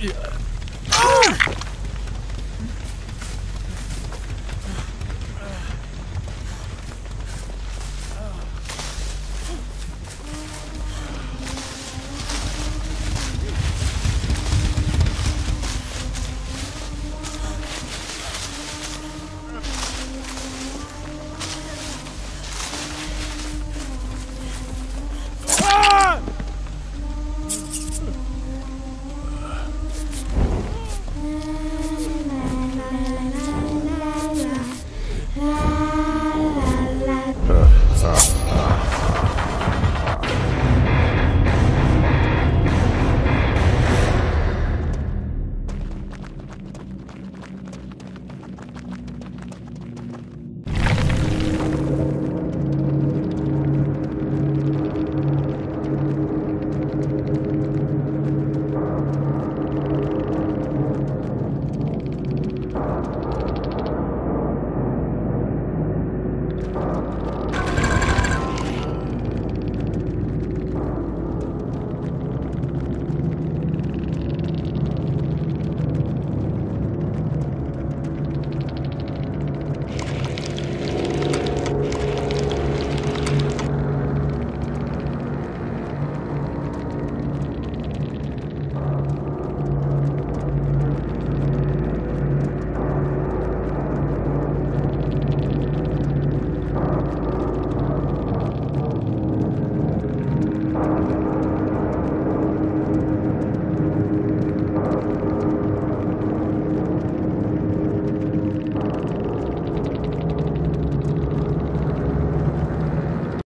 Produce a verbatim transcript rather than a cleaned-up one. Yeah. Oh!